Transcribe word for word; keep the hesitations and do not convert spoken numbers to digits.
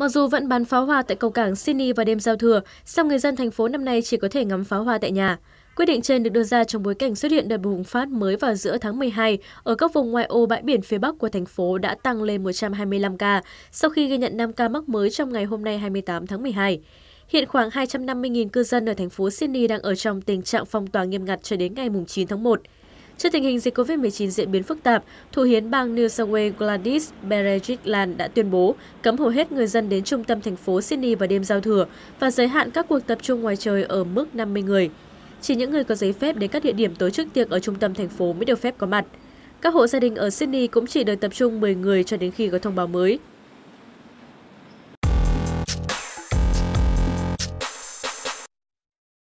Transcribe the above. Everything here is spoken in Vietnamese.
Mặc dù vẫn bắn pháo hoa tại cầu cảng Sydney vào đêm giao thừa, song người dân thành phố năm nay chỉ có thể ngắm pháo hoa tại nhà. Quyết định trên được đưa ra trong bối cảnh xuất hiện đợt bùng phát mới vào giữa tháng mười hai ở các vùng ngoại ô bãi biển phía Bắc của thành phố đã tăng lên một trăm hai mươi lăm ca, sau khi ghi nhận năm ca mắc mới trong ngày hôm nay hai mươi tám tháng mười hai. Hiện khoảng hai trăm năm mươi nghìn cư dân ở thành phố Sydney đang ở trong tình trạng phong tỏa nghiêm ngặt cho đến ngày chín tháng một. Trước tình hình dịch Covid mười chín diễn biến phức tạp, thủ hiến bang New South Wales Gladys Berejiklian đã tuyên bố cấm hầu hết người dân đến trung tâm thành phố Sydney vào đêm giao thừa và giới hạn các cuộc tập trung ngoài trời ở mức năm mươi người. Chỉ những người có giấy phép đến các địa điểm tổ chức tiệc ở trung tâm thành phố mới được phép có mặt. Các hộ gia đình ở Sydney cũng chỉ được tập trung mười người cho đến khi có thông báo mới.